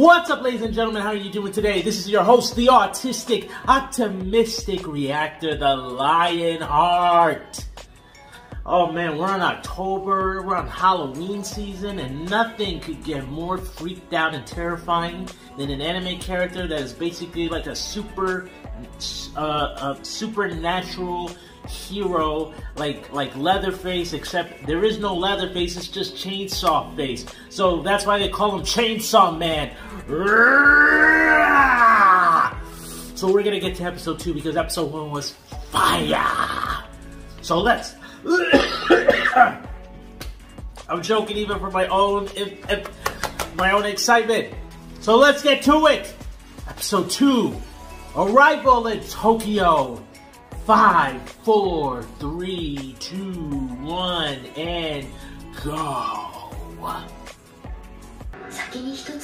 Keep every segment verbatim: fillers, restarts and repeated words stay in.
What's up, ladies and gentlemen? How are you doing today? This is your host, the Artistic Optimistic Reactor, the Lionheart. Oh man, we're on October, we're on Halloween season, and nothing could get more freaked out and terrifying than an anime character that is basically like a super, uh, a supernatural hero like like Leatherface, except there is no Leatherface, it's just Chainsaw Face. So that's why they call him Chainsaw Man. So we're gonna get to episode two because episode one was fire. So let's. I'm joking even for my own if, if, my own excitement. So let's get to it. Episode two, Arrival in Tokyo. Five, four, three, two, one, and go. Oh shit.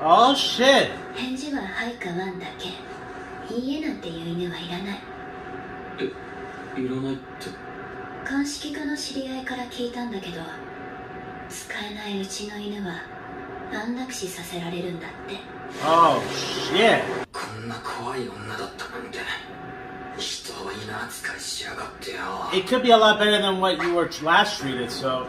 Oh shit. It could be a lot better than what you were last treated, so.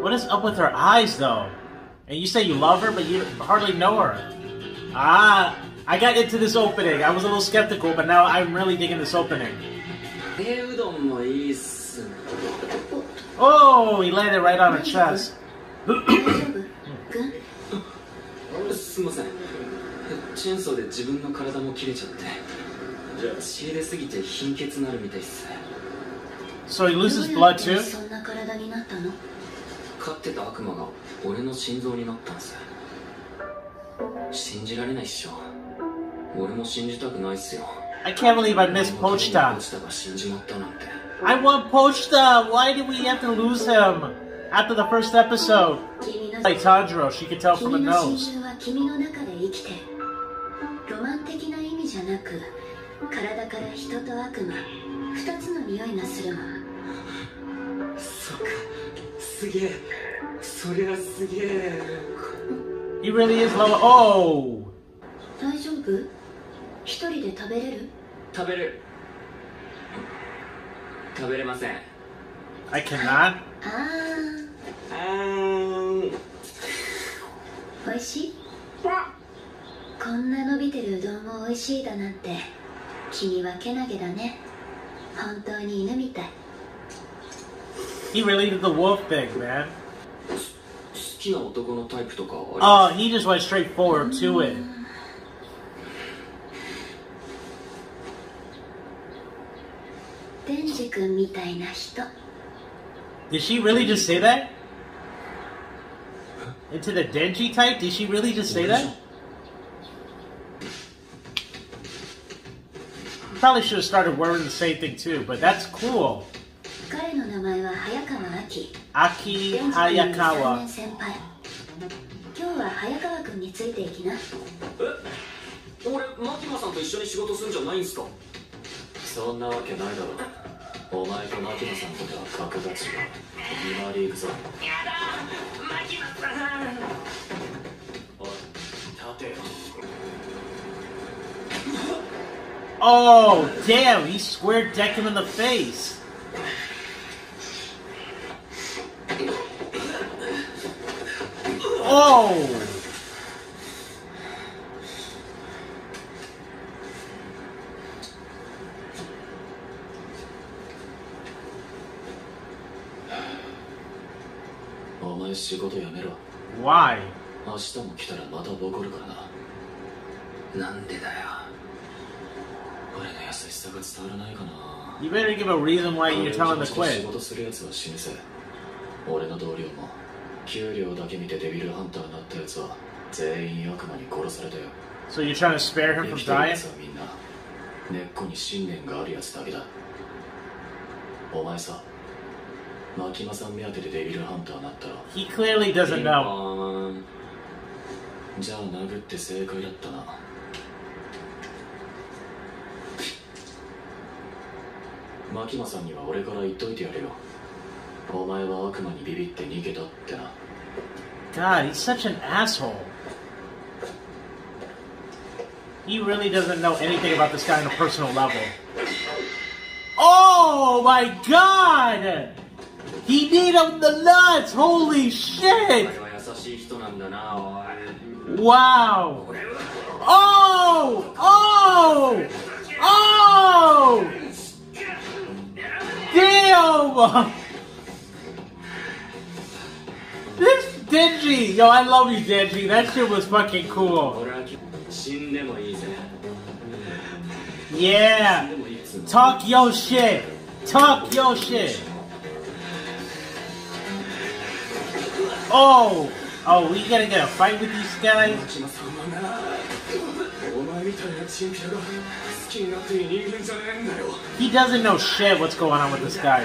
What is up with her eyes though? And you say you love her, but you hardly know her. Ah, I got into this opening. I was a little skeptical, but now I'm really digging this opening. Oh, he landed right on her chest. So he loses blood too? I can't believe I missed Pochita. I want Pochita! Why did we have to lose him after the first episode? Like Tanjiro, she could tell from the nose. He really is low. Oh! I cannot. Um. He really did the wolf thing, man. Oh, he just went straight forward to it. Did she really just say that? Into the Denji type? Did she really just say that? Probably should have started wearing the same thing too, but that's cool. Aki Hayakawa. Oh, damn, he square decked him in the face. Oh! Why? You better give a reason why you're telling the quit. So you're trying to spare him from dying? He clearly doesn't know. God, he's such an asshole. He really doesn't know anything about this guy on a personal level. Oh my God! He beat him the nuts! Holy shit! Wow! Oh! Oh! Oh! Damn! This Denji! Yo, I love you, Denji. That shit was fucking cool. Yeah! Talk your shit! Talk your shit! Oh! Oh, we gotta get a fight with these guys? He doesn't know shit what's going on with this guy.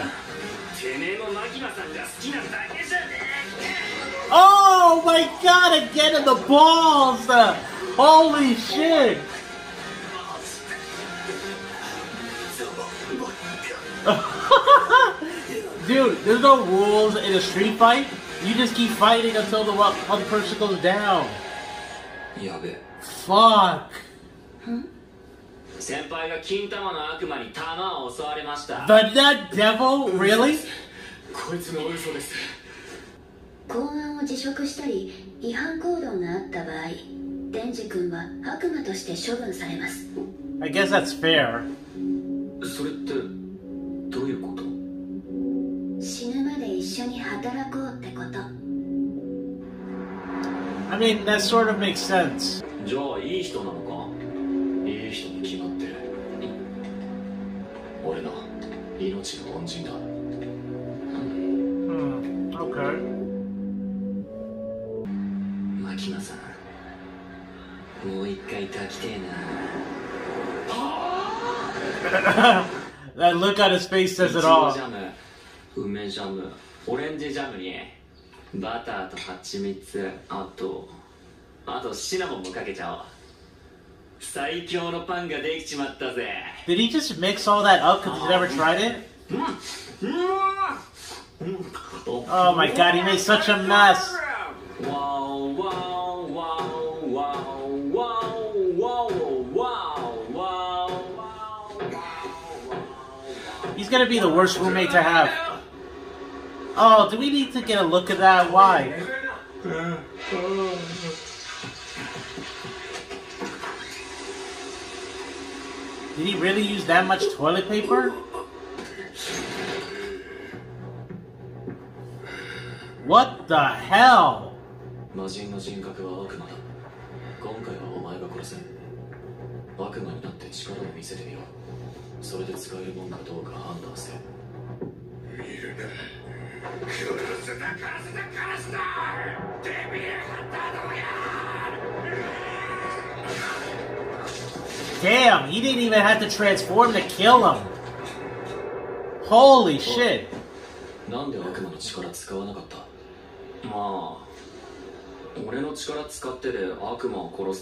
Oh my God, again in the balls! Uh, holy shit! Dude, there's no rules in a street fight. You just keep fighting until the other person goes down. Fuck. The nut devil? Really? I guess that's fair. I mean, that sort of makes sense. Hmm, okay. Makima-san, that look on his face says it all. Did he just mix all that up because he never tried it? Oh my God, he made such a mess! Wow, wow, wow, wow, wow, wow, wow, wow, wow. He's gonna be the worst roommate to have. Oh, do we need to get a look at that? Why? Did he really use that much toilet paper? What the hell? Damn, he didn't even have to transform to kill him. Holy shit. Uh, Pochita, then he wouldn't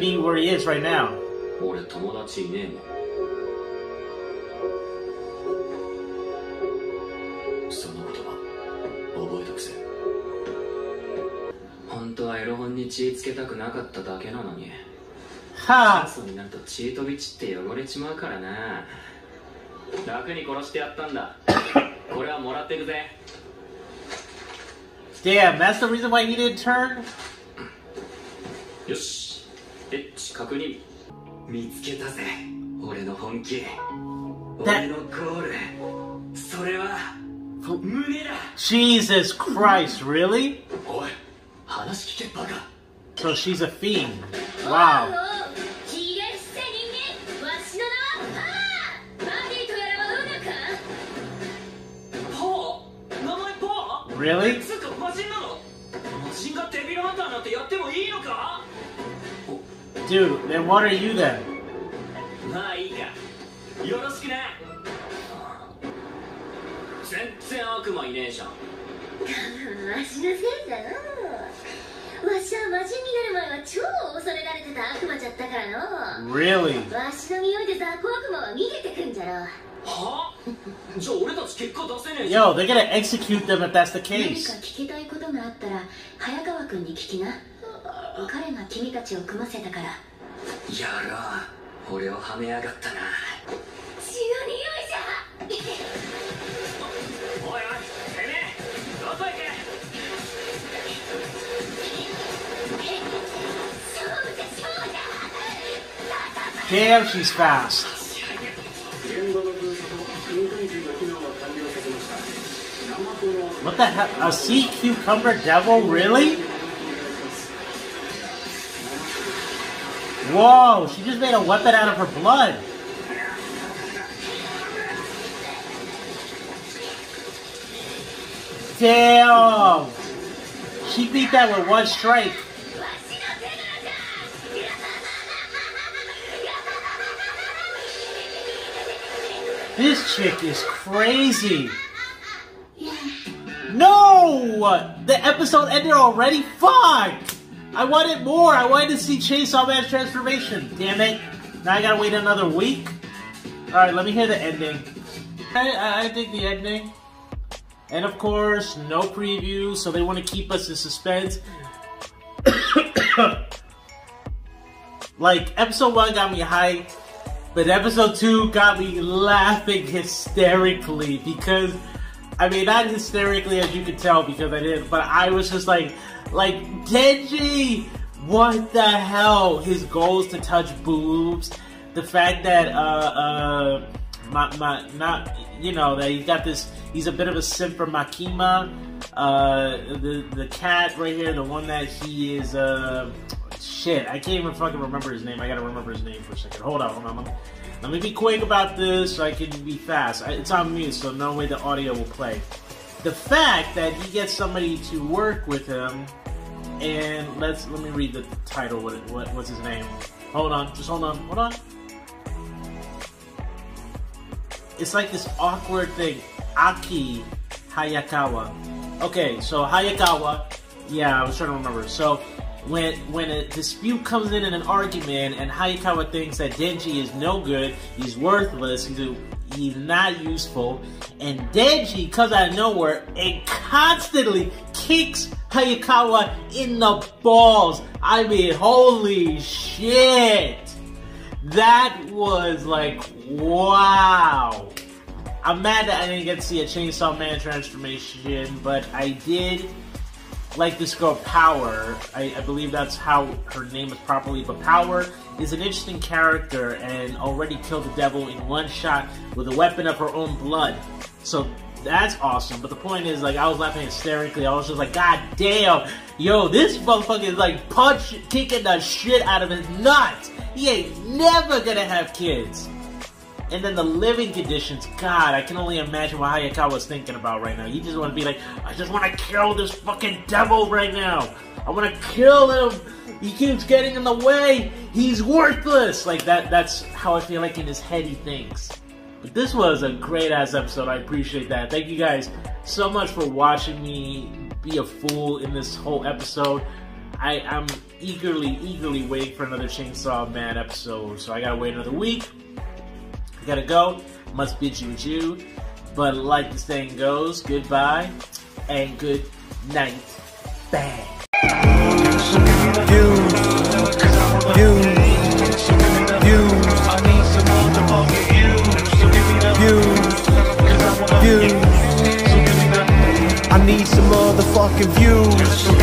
be where he is right now. Ha! Damn, that's the reason why he didn't turn? That... Jesus Christ, really? So she's a fiend. Wow. Really? Dude, then what are you then? Really? Yo, they're gonna execute them if that's the case. Damn, she's fast. What the hell? A sea cucumber devil? Really? Whoa, she just made a weapon out of her blood. Damn! She beat that with one strike. This chick is crazy. No! The episode ended already? Fuck! I wanted more. I wanted to see Chainsaw Man's transformation. Damn it. Now I gotta wait another week? Alright, let me hear the ending. I, I think the ending. And of course, no preview, so they want to keep us in suspense. Like, episode one got me hyped. But episode two got me laughing hysterically because, I mean, not hysterically as you can tell because I didn't, but I was just like, like, Denji, what the hell? His goals to touch boobs, the fact that, uh, uh, my, my, not, you know, that he's got this, he's a bit of a simp for Makima, uh, the, the cat right here, the one that he is, uh, shit, I can't even fucking remember his name. I gotta remember his name for a second. Hold on, hold on. Let me be quick about this so I can be fast. It's on mute, so no way the audio will play. The fact that he gets somebody to work with him, and let's let me read the title. What, what what's his name? Hold on, just hold on, hold on. It's like this awkward thing. Aki Hayakawa. Okay, so Hayakawa. Yeah, I was trying to remember. So. When, when a dispute comes in in an argument and Hayakawa thinks that Denji is no good, he's worthless, he's, a, he's not useful, and Denji comes out of nowhere and constantly kicks Hayakawa in the balls. I mean, holy shit! That was like, wow! I'm mad that I didn't get to see a Chainsaw Man transformation, but I did. Like this girl Power, I, I believe that's how her name is properly, but Power is an interesting character and already killed the devil in one shot with a weapon of her own blood. So that's awesome, but the point is, like, I was laughing hysterically. I was just like, god damn, yo, this motherfucker is like punch, kicking the shit out of his nuts. He ain't never gonna have kids. And then the living conditions, god, I can only imagine what Hayakawa's thinking about right now. You just want to be like, I just want to kill this fucking devil right now. I want to kill him. He keeps getting in the way. He's worthless. Like, that, that's how I feel like in his head he thinks. But this was a great-ass episode. I appreciate that. Thank you guys so much for watching me be a fool in this whole episode. I, I'm eagerly, eagerly waiting for another Chainsaw Man episode. So I gotta wait another week. I gotta go, must bid you adieu, but like the saying goes, goodbye and good night. Bang. You, you, you, I need some more to fuck you. So give me that you, cause I wanna you. So give me that. I need some motherfucking views.